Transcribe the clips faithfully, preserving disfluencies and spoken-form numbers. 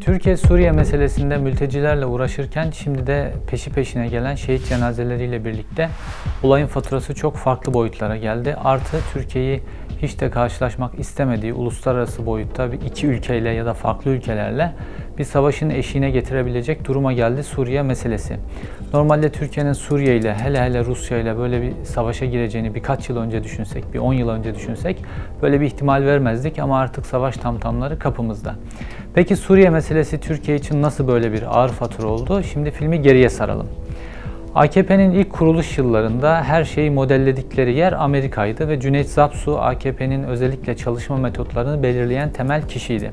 Türkiye Suriye meselesinde mültecilerle uğraşırken şimdi de peşi peşine gelen şehit cenazeleriyle birlikte olayın faturası çok farklı boyutlara geldi. Artı Türkiye'yi hiç de karşılaşmak istemediği uluslararası boyutta iki ülkeyle ya da farklı ülkelerle bir savaşın eşiğine getirebilecek duruma geldi Suriye meselesi. Normalde Türkiye'nin Suriye ile hele hele Rusya ile böyle bir savaşa gireceğini birkaç yıl önce düşünsek, bir on yıl önce düşünsek böyle bir ihtimal vermezdik ama artık savaş tamtamları kapımızda. Peki Suriye meselesi Türkiye için nasıl böyle bir ağır fatura oldu? Şimdi filmi geriye saralım. A K P'nin ilk kuruluş yıllarında her şeyi modelledikleri yer Amerika'ydı ve Cüneyt Zapsu A K P'nin özellikle çalışma metotlarını belirleyen temel kişiydi.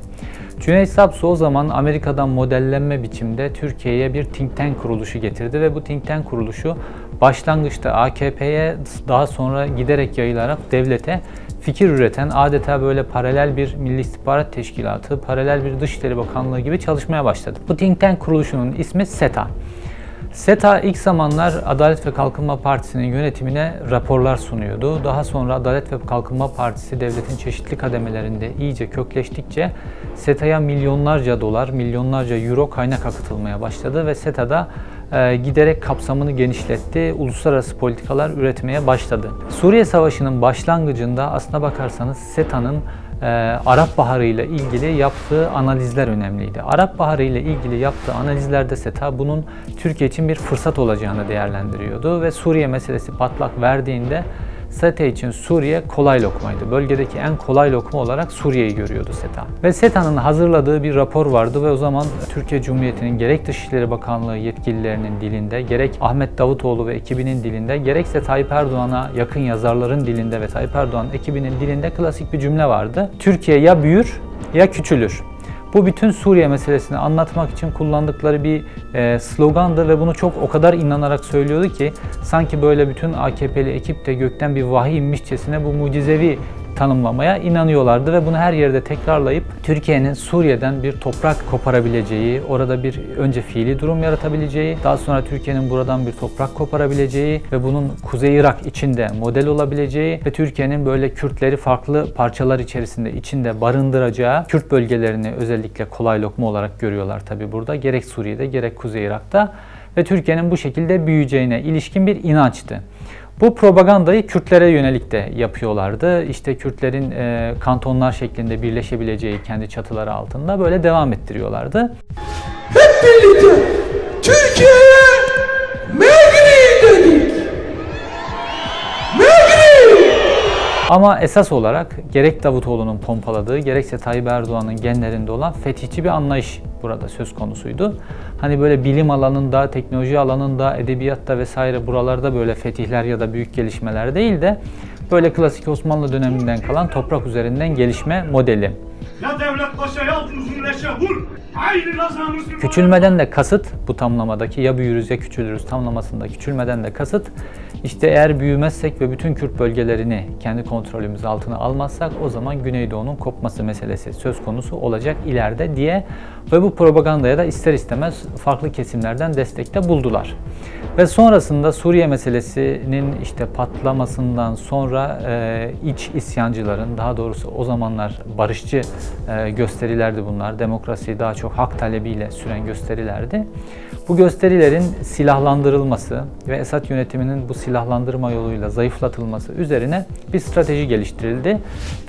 Cüneyt Zapsu o zaman Amerika'dan modellenme biçimde Türkiye'ye bir think tank kuruluşu getirdi ve bu think tank kuruluşu başlangıçta A K P'ye daha sonra giderek yayılarak devlete fikir üreten adeta böyle paralel bir Milli İstihbarat Teşkilatı, paralel bir Dışişleri Bakanlığı gibi çalışmaya başladı. Bu think tank kuruluşunun ismi SETA. SETA ilk zamanlar Adalet ve Kalkınma Partisi'nin yönetimine raporlar sunuyordu. Daha sonra Adalet ve Kalkınma Partisi devletin çeşitli kademelerinde iyice kökleştikçe SETA'ya milyonlarca dolar, milyonlarca euro kaynak akıtılmaya başladı ve SETA'da e, giderek kapsamını genişletti, uluslararası politikalar üretmeye başladı. Suriye Savaşı'nın başlangıcında aslına bakarsanız SETA'nın Ee, Arap Baharı ile ilgili yaptığı analizler önemliydi. Arap Baharı ile ilgili yaptığı analizlerde SETA bunun Türkiye için bir fırsat olacağını değerlendiriyordu ve Suriye meselesi patlak verdiğinde SETA için Suriye kolay lokmaydı. Bölgedeki en kolay lokma olarak Suriye'yi görüyordu SETA. Ve SETA'nın hazırladığı bir rapor vardı ve o zaman Türkiye Cumhuriyeti'nin gerek Dışişleri Bakanlığı yetkililerinin dilinde, gerek Ahmet Davutoğlu ve ekibinin dilinde, gerekse Tayyip Erdoğan'a yakın yazarların dilinde ve Tayyip Erdoğan ekibinin dilinde klasik bir cümle vardı. Türkiye ya büyür ya küçülür. Bu bütün Suriye meselesini anlatmak için kullandıkları bir e, slogandı ve bunu çok o kadar inanarak söylüyordu ki sanki böyle bütün A K P'li ekip de gökten bir vahiy inmişçesine bu mucizevi tanımlamaya inanıyorlardı ve bunu her yerde tekrarlayıp Türkiye'nin Suriye'den bir toprak koparabileceği, orada bir önce fiili durum yaratabileceği, daha sonra Türkiye'nin buradan bir toprak koparabileceği ve bunun Kuzey Irak içinde model olabileceği ve Türkiye'nin böyle Kürtleri farklı parçalar içerisinde içinde barındıracağı Kürt bölgelerini özellikle kolay lokma olarak görüyorlar tabi burada. Gerek Suriye'de gerek Kuzey Irak'ta ve Türkiye'nin bu şekilde büyüyeceğine ilişkin bir inançtı. Bu propagandayı Kürtlere yönelik de yapıyorlardı. İşte Kürtlerin e, kantonlar şeklinde birleşebileceği kendi çatıları altında böyle devam ettiriyorlardı. Hep birlikte Türkiye'ye Megri dedik. Megri! Ama esas olarak gerek Davutoğlu'nun pompaladığı, gerekse Tayyip Erdoğan'ın genlerinde olan fetihçi bir anlayış burada söz konusuydu. Hani böyle bilim alanında, teknoloji alanında, edebiyatta vesaire buralarda böyle fetihler ya da büyük gelişmeler değil de böyle klasik Osmanlı döneminden kalan toprak üzerinden gelişme modeli. Küçülmeden de kasıt bu tamlamadaki ya büyürüz ya küçülürüz tamlamasında küçülmeden de kasıt işte eğer büyümezsek ve bütün Kürt bölgelerini kendi kontrolümüz altına almazsak o zaman Güneydoğu'nun kopması meselesi söz konusu olacak ileride diye ve bu propagandaya da ister istemez farklı kesimlerden destekte buldular. Ve sonrasında Suriye meselesinin işte patlamasından sonra e, iç isyancıların daha doğrusu o zamanlar barışçı e, gösterilerdi bunlar. Demokrasiyi daha çok hak talebiyle süren gösterilerdi. Bu gösterilerin silahlandırılması ve Esad yönetiminin bu silahlandırma yoluyla zayıflatılması üzerine bir strateji geliştirildi.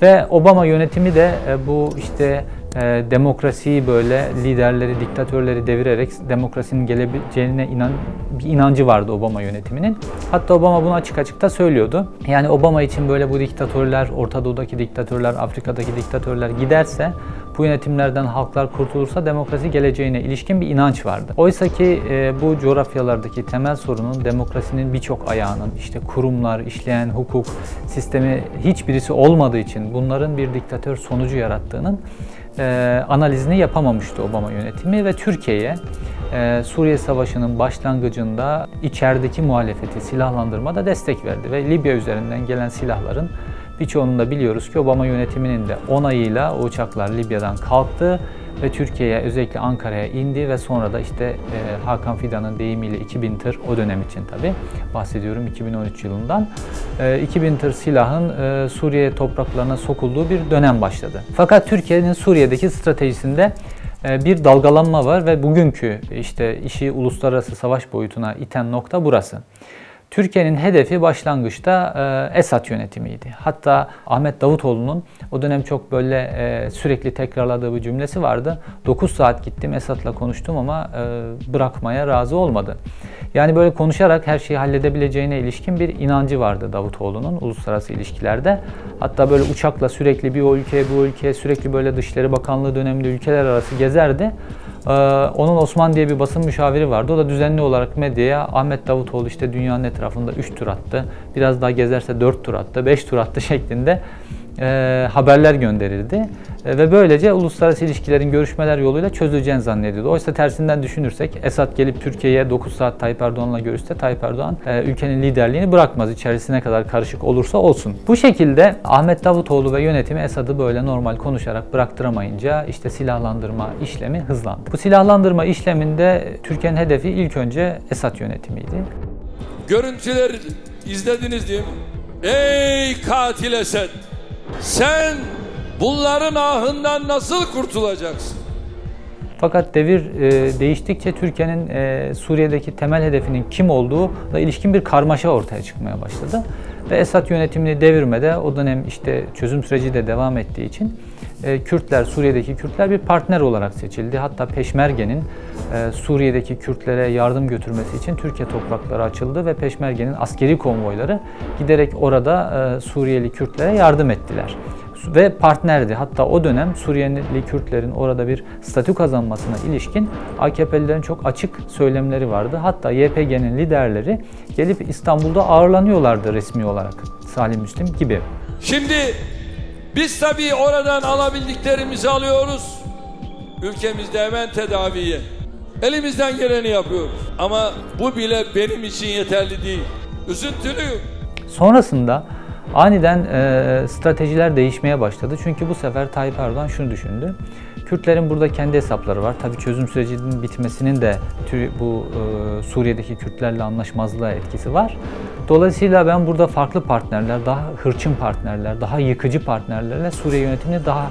Ve Obama yönetimi de e, bu işte E, demokrasiyi böyle liderleri, diktatörleri devirerek demokrasinin gelebileceğine inan, bir inancı vardı Obama yönetiminin. Hatta Obama bunu açık açık da söylüyordu. Yani Obama için böyle bu diktatörler, Orta Doğu'daki diktatörler, Afrika'daki diktatörler giderse bu yönetimlerden halklar kurtulursa demokrasi geleceğine ilişkin bir inanç vardı. Oysa ki e, bu coğrafyalardaki temel sorunun demokrasinin birçok ayağının işte kurumlar, işleyen hukuk sistemi hiçbirisi olmadığı için bunların bir diktatör sonucu yarattığının E, analizini yapamamıştı Obama yönetimi ve Türkiye'ye e, Suriye Savaşı'nın başlangıcında içerideki muhalefeti silahlandırmada destek verdi ve Libya üzerinden gelen silahların birçoğunu da biliyoruz ki Obama yönetiminin de onayıyla o uçaklar Libya'dan kalktı ve Türkiye'ye özellikle Ankara'ya indi ve sonra da işte e, Hakan Fidan'ın deyimiyle iki bin tır o dönem için tabi bahsediyorum iki bin on üç yılından e, iki bin tır silahın e, Suriye topraklarına sokulduğu bir dönem başladı. Fakat Türkiye'nin Suriye'deki stratejisinde bir dalgalanma var ve bugünkü işte işi uluslararası savaş boyutuna iten nokta burası. Türkiye'nin hedefi başlangıçta Esad yönetimiydi. Hatta Ahmet Davutoğlu'nun o dönem çok böyle sürekli tekrarladığı bir cümlesi vardı. dokuz saat gittim Esad'la konuştum ama bırakmaya razı olmadı. Yani böyle konuşarak her şeyi halledebileceğine ilişkin bir inancı vardı Davutoğlu'nun uluslararası ilişkilerde. Hatta böyle uçakla sürekli bir o ülkeye bu ülkeye sürekli böyle Dışişleri Bakanlığı döneminde ülkeler arası gezerdi. Ee, onun Osman diye bir basın müşaviri vardı. O da düzenli olarak medyaya Ahmet Davutoğlu işte dünyanın etrafında üç tur attı. Biraz daha gezerse dört tur attı, beş tur attı şeklinde e, haberler gönderildi. E, ve böylece uluslararası ilişkilerin görüşmeler yoluyla çözüleceğini zannediyordu. Oysa tersinden düşünürsek Esad gelip Türkiye'ye dokuz saat Tayyip Erdoğan'la görüşse Tayyip Erdoğan e, ülkenin liderliğini bırakmaz. İçerisine kadar karışık olursa olsun. Bu şekilde Ahmet Davutoğlu ve yönetimi Esad'ı böyle normal konuşarak bıraktıramayınca işte silahlandırma işlemi hızlandı. Bu silahlandırma işleminde Türkiye'nin hedefi ilk önce Esad yönetimiydi. Görüntüler izlediniz değil mi? Ey katil Esed! Sen bunların ahından nasıl kurtulacaksın? Fakat devir e, değiştikçe Türkiye'nin e, Suriye'deki temel hedefinin kim olduğuna ilişkin bir karmaşa ortaya çıkmaya başladı. Ve Esad yönetimini devirmede o dönem işte çözüm süreci de devam ettiği için e, Kürtler, Suriye'deki Kürtler bir partner olarak seçildi. Hatta Peşmerge'nin e, Suriye'deki Kürtlere yardım götürmesi için Türkiye toprakları açıldı ve Peşmerge'nin askeri konvoyları giderek orada e, Suriyeli Kürtlere yardım ettiler. Ve partnerdi. Hatta o dönem Suriyeli Kürtlerin orada bir statü kazanmasına ilişkin A K P'lilerin çok açık söylemleri vardı. Hatta Y P G'nin liderleri gelip İstanbul'da ağırlanıyorlardı resmi olarak. Salim Müslim gibi. Şimdi biz tabii oradan alabildiklerimizi alıyoruz. Ülkemizde hemen tedaviye. Elimizden geleni yapıyoruz. Ama bu bile benim için yeterli değil. Üzüntülüyüm. Sonrasında aniden e, stratejiler değişmeye başladı. Çünkü bu sefer Tayyip Erdoğan şunu düşündü. Kürtlerin burada kendi hesapları var. Tabii çözüm sürecinin bitmesinin de bu e, Suriye'deki Kürtlerle anlaşmazlığa etkisi var. Dolayısıyla ben burada farklı partnerler, daha hırçın partnerler, daha yıkıcı partnerlerle Suriye yönetimini daha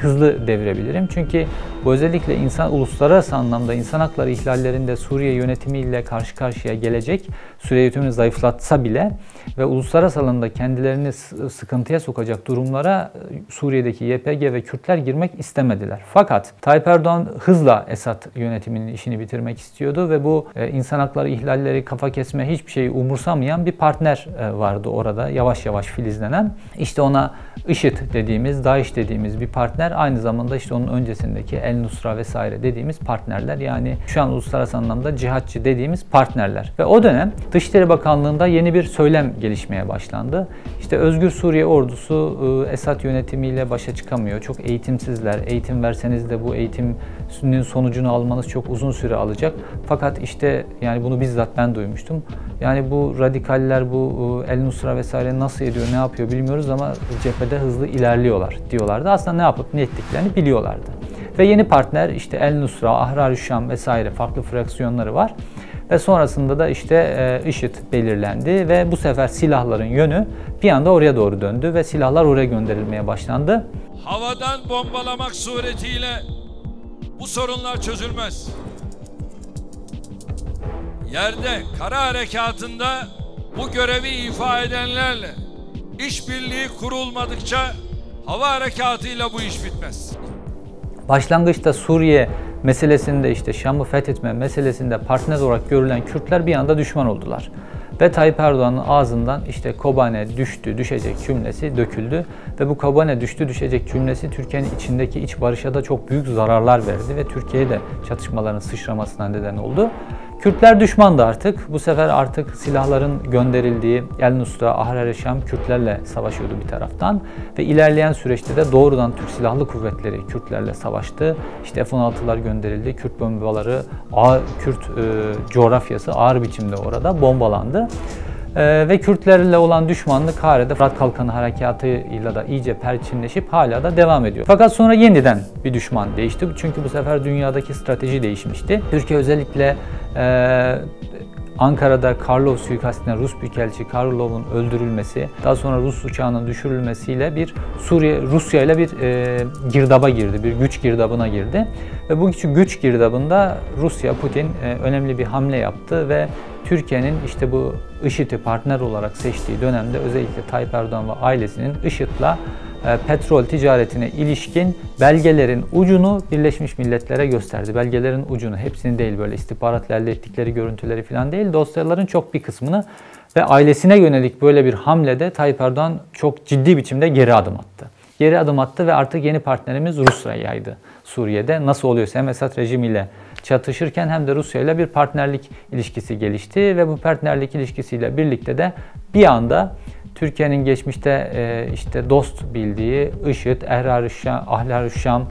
hızlı devirebilirim. Çünkü bu özellikle insan uluslararası anlamda insan hakları ihlallerinde Suriye yönetimiyle karşı karşıya gelecek Suriye yönetimini zayıflatsa bile ve uluslararası alanda kendilerini sıkıntıya sokacak durumlara Suriye'deki Y P G ve Kürtler girmek istemediler. Fakat Tayyip Erdoğan hızla Esad yönetiminin işini bitirmek istiyordu ve bu insan hakları ihlalleri, kafa kesme, hiçbir şeyi umursamayan bir partner vardı orada yavaş yavaş filizlenen. İşte ona IŞİD dediğimiz, DAEŞ dediğimiz bir partner, aynı zamanda işte onun öncesindeki El Nusra vesaire dediğimiz partnerler, yani şu an uluslararası anlamda cihatçı dediğimiz partnerler. Ve o dönem Dışişleri Bakanlığı'nda yeni bir söylem gelişmeye başlandı. İşte Özgür Suriye ordusu Esad yönetimiyle başa çıkamıyor. Çok eğitimsizler. Eğitim verseniz de bu eğitimin sonucunu almanız çok uzun süre alacak. Fakat işte yani bunu bizzat ben duymuştum. Yani bu radikaller, bu El Nusra vesaire nasıl ediyor, ne yapıyor bilmiyoruz ama cephede hızlı ilerliyorlar diyorlardı. Aslında ne yapıyor? Ne ettiklerini biliyorlardı. Ve yeni partner işte El Nusra, Ahrar-ı Şam vesaire farklı fraksiyonları var. Ve sonrasında da işte IŞİD belirlendi ve bu sefer silahların yönü bir anda oraya doğru döndü ve silahlar oraya gönderilmeye başlandı. Havadan bombalamak suretiyle bu sorunlar çözülmez. Yerde, kara harekatında bu görevi ifa edenlerle işbirliği kurulmadıkça hava harekatıyla bu iş bitmez. Başlangıçta Suriye meselesinde işte Şam'ı fethetme meselesinde partner olarak görülen Kürtler bir anda düşman oldular. Ve Tayyip Erdoğan'ın ağzından işte Kobane düştü, düşecek cümlesi döküldü. Ve bu Kobane düştü, düşecek cümlesi Türkiye'nin içindeki iç barışa da çok büyük zararlar verdi. Ve Türkiye'ye de çatışmaların sıçramasına neden oldu. Kürtler düşmandı artık. Bu sefer artık silahların gönderildiği El Nusra, Ahrar-ı Şam Kürtlerle savaşıyordu bir taraftan. Ve ilerleyen süreçte de doğrudan Türk Silahlı Kuvvetleri Kürtlerle savaştı. İşte F on altılar gönderildi. Kürt bombaları, Kürt e, coğrafyası ağır biçimde orada bombalandı. Ee, ve Kürtlerle olan düşmanlık Hare'de Fırat Kalkanı harekatıyla da iyice perçinleşip hala da devam ediyor. Fakat sonra yeniden bir düşman değişti. Çünkü bu sefer dünyadaki strateji değişmişti. Türkiye özellikle e, Ankara'da Karlov suikastinde Rus büyükelçi Karlov'un öldürülmesi, daha sonra Rus uçağının düşürülmesiyle bir Suriye Rusya ile bir e, girdaba girdi, bir güç girdabına girdi. Ve bu güç girdabında Rusya, Putin e, önemli bir hamle yaptı ve Türkiye'nin işte bu IŞİD'i partner olarak seçtiği dönemde özellikle Tayyip Erdoğan ve ailesinin IŞİD'le petrol ticaretine ilişkin belgelerin ucunu Birleşmiş Milletler'e gösterdi. Belgelerin ucunu, hepsini değil, böyle istihbaratla elde ettikleri görüntüleri falan değil, dosyaların çok bir kısmını ve ailesine yönelik böyle bir hamlede Tayyip Erdoğan çok ciddi biçimde geri adım attı. Geri adım attı ve artık yeni partnerimiz Rusya'ydı Suriye'de. Nasıl oluyorsa hem Esad rejimiyle çatışırken hem de Rusya ile bir partnerlik ilişkisi gelişti ve bu partnerlik ilişkisiyle birlikte de bir anda Türkiye'nin geçmişte işte dost bildiği IŞİD, Ahrar-ı Şam,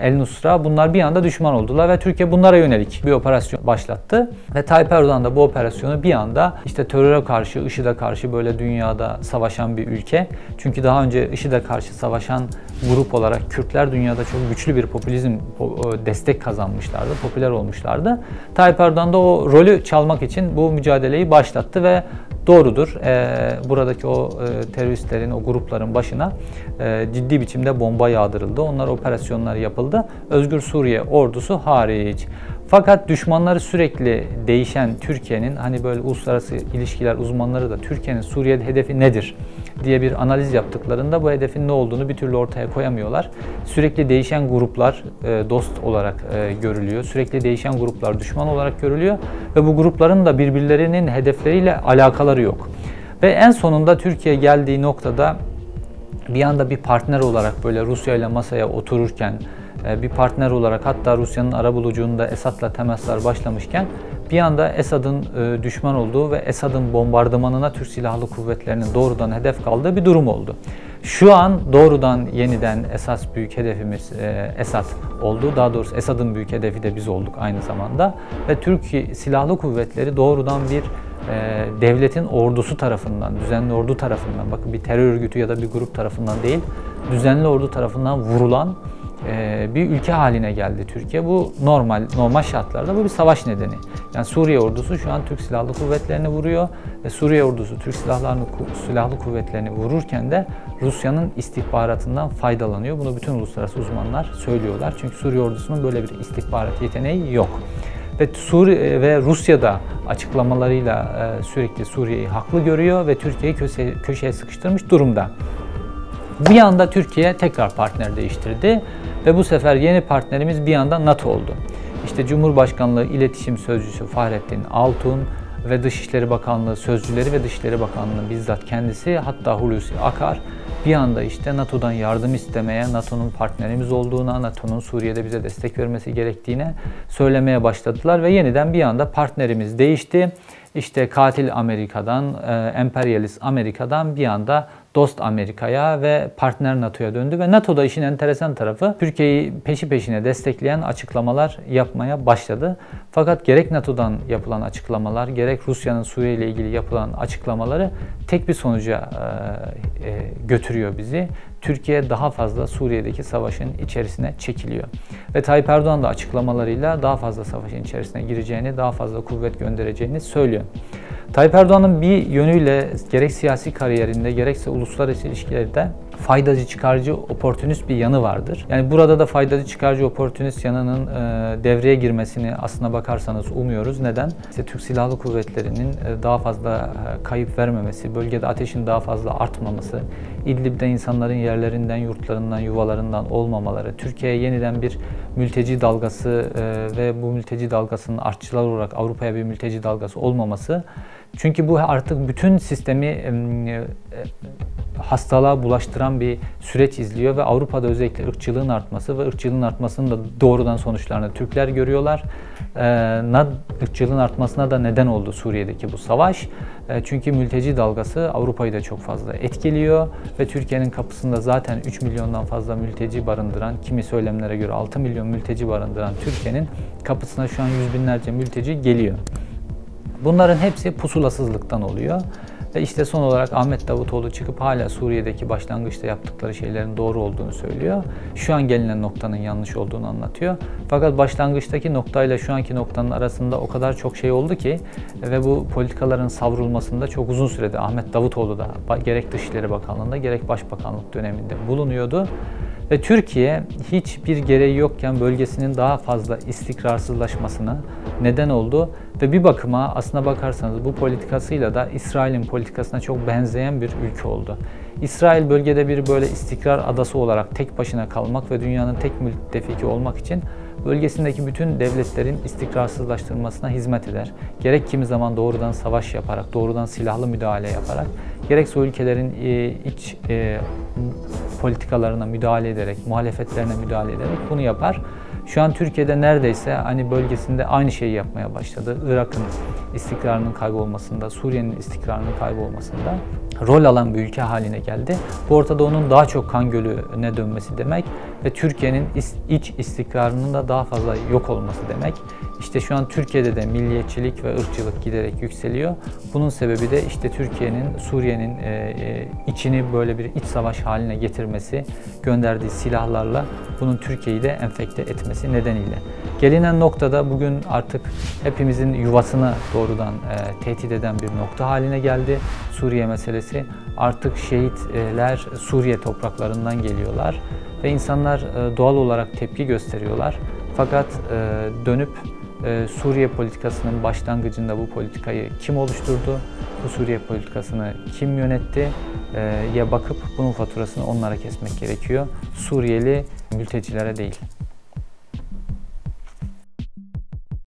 El Nusra, bunlar bir anda düşman oldular ve Türkiye bunlara yönelik bir operasyon başlattı. Ve Tayyip Erdoğan da bu operasyonu bir anda işte teröre karşı, IŞİD'e karşı böyle dünyada savaşan bir ülke. Çünkü daha önce IŞİD'e karşı savaşan grup olarak Kürtler dünyada çok güçlü bir popülizm destek kazanmışlardı, popüler olmuşlardı. Tayyip Erdoğan da o rolü çalmak için bu mücadeleyi başlattı ve doğrudur, e, buradaki o e, teröristlerin, o grupların başına e, ciddi biçimde bomba yağdırıldı. Onlar operasyonlar yapıldı. Özgür Suriye ordusu hariç. Fakat düşmanları sürekli değişen Türkiye'nin, hani böyle uluslararası ilişkiler uzmanları da Türkiye'nin Suriye'de hedefi nedir diye bir analiz yaptıklarında bu hedefin ne olduğunu bir türlü ortaya koyamıyorlar. Sürekli değişen gruplar dost olarak görülüyor. Sürekli değişen gruplar düşman olarak görülüyor. Ve bu grupların da birbirlerinin hedefleriyle alakaları yok. Ve en sonunda Türkiye geldiği noktada bir anda bir partner olarak böyle Rusya ile masaya otururken, bir partner olarak, hatta Rusya'nın arabuluculuğunda Esad'la temaslar başlamışken bir anda Esad'ın düşman olduğu ve Esad'ın bombardımanına Türk Silahlı Kuvvetleri'nin doğrudan hedef kaldığı bir durum oldu. Şu an doğrudan yeniden esas büyük hedefimiz Esad oldu. Daha doğrusu Esad'ın büyük hedefi de biz olduk aynı zamanda. Ve Türk Silahlı Kuvvetleri doğrudan bir devletin ordusu tarafından, düzenli ordu tarafından, bakın bir terör örgütü ya da bir grup tarafından değil, düzenli ordu tarafından vurulan bir ülke haline geldi Türkiye. Bu normal normal şartlarda bu bir savaş nedeni. Yani Suriye ordusu şu an Türk Silahlı Kuvvetleri'ni vuruyor ve Suriye ordusu Türk Silahlarını, Silahlı Kuvvetleri'ni vururken de Rusya'nın istihbaratından faydalanıyor. Bunu bütün uluslararası uzmanlar söylüyorlar. Çünkü Suriye ordusunun böyle bir istihbarat yeteneği yok. Ve Suriye ve Rusya'da açıklamalarıyla sürekli Suriye'yi haklı görüyor ve Türkiye'yi köşe, köşeye sıkıştırmış durumda. Bir anda Türkiye tekrar partner değiştirdi ve bu sefer yeni partnerimiz bir anda NATO oldu. İşte Cumhurbaşkanlığı İletişim Sözcüsü Fahrettin Altun ve Dışişleri Bakanlığı Sözcüleri ve Dışişleri Bakanlığı bizzat kendisi, hatta Hulusi Akar bir anda işte NATO'dan yardım istemeye, NATO'nun partnerimiz olduğuna, NATO'nun Suriye'de bize destek vermesi gerektiğine söylemeye başladılar ve yeniden bir anda partnerimiz değişti. İşte katil Amerika'dan, e, emperyalist Amerika'dan bir anda dost Amerika'ya ve partner NATO'ya döndü. Ve NATO'da işin enteresan tarafı, Türkiye'yi peşi peşine destekleyen açıklamalar yapmaya başladı. Fakat gerek NATO'dan yapılan açıklamalar, gerek Rusya'nın Suriye ile ilgili yapılan açıklamaları tek bir sonuca e, e, götürüyor bizi. Türkiye daha fazla Suriye'deki savaşın içerisine çekiliyor. Ve Tayyip Erdoğan da açıklamalarıyla daha fazla savaşın içerisine gireceğini, daha fazla kuvvet göndereceğini söylüyor. Tayyip Erdoğan'ın bir yönüyle gerek siyasi kariyerinde, gerekse uluslararası ilişkilerde faydacı, çıkarcı, oportunist bir yanı vardır. Yani burada da faydacı, çıkarcı, oportunist yanının e, devreye girmesini aslına bakarsanız umuyoruz. Neden? İşte Türk Silahlı Kuvvetleri'nin e, daha fazla e, kayıp vermemesi, bölgede ateşin daha fazla artmaması, İdlib'de insanların yerlerinden, yurtlarından, yuvalarından olmamaları, Türkiye'ye yeniden bir mülteci dalgası e, ve bu mülteci dalgasının artçılar olarak Avrupa'ya bir mülteci dalgası olmaması. Çünkü bu artık bütün sistemi e, e, hastalığa bulaştıran bir süreç izliyor ve Avrupa'da özellikle ırkçılığın artması ve ırkçılığın artmasının da doğrudan sonuçlarını Türkler görüyorlar. Ee, ırkçılığın artmasına da neden oldu Suriye'deki bu savaş. Ee, çünkü mülteci dalgası Avrupa'yı da çok fazla etkiliyor ve Türkiye'nin kapısında zaten üç milyondan fazla mülteci barındıran, kimi söylemlere göre altı milyon mülteci barındıran Türkiye'nin kapısına şu an yüz binlerce mülteci geliyor. Bunların hepsi pusulasızlıktan oluyor. Ve işte son olarak Ahmet Davutoğlu çıkıp hala Suriye'deki başlangıçta yaptıkları şeylerin doğru olduğunu söylüyor. Şu an gelinen noktanın yanlış olduğunu anlatıyor. Fakat başlangıçtaki noktayla şu anki noktanın arasında o kadar çok şey oldu ki ve bu politikaların savrulmasında çok uzun sürede Ahmet Davutoğlu da gerek Dışişleri Bakanlığı'nda gerek Başbakanlık döneminde bulunuyordu. Ve Türkiye hiçbir gereği yokken bölgesinin daha fazla istikrarsızlaşmasına neden oldu. Ve bir bakıma aslına bakarsanız bu politikasıyla da İsrail'in politikasına çok benzeyen bir ülke oldu. İsrail bölgede bir böyle istikrar adası olarak tek başına kalmak ve dünyanın tek müttefiki olmak için bölgesindeki bütün devletlerin istikrarsızlaştırmasına hizmet eder. Gerek kimi zaman doğrudan savaş yaparak, doğrudan silahlı müdahale yaparak, gerekse ülkelerin iç politikalarına müdahale ederek, muhalefetlerine müdahale ederek bunu yapar. Şu an Türkiye'de neredeyse hani bölgesinde aynı şeyi yapmaya başladı. Irak'ın istikrarının kaybolmasında, Suriye'nin istikrarının kaybolmasında rol alan bir ülke haline geldi. Bu ortada onun daha çok kan gölüne dönmesi demek ve Türkiye'nin iç istikrarının da daha fazla yok olması demek. İşte şu an Türkiye'de de milliyetçilik ve ırkçılık giderek yükseliyor. Bunun sebebi de işte Türkiye'nin, Suriye'nin içini böyle bir iç savaş haline getirmesi, gönderdiği silahlarla bunun Türkiye'yi de enfekte etmesi nedeniyle. Gelinen noktada bugün artık hepimizin yuvasını doğrudan tehdit eden bir nokta haline geldi. Suriye meselesi. Artık şehitler Suriye topraklarından geliyorlar ve insanlar doğal olarak tepki gösteriyorlar. Fakat dönüp Suriye politikasının başlangıcında bu politikayı kim oluşturdu, bu Suriye politikasını kim yönetti ya bakıp bunun faturasını onlara kesmek gerekiyor. Suriyeli mültecilere değil.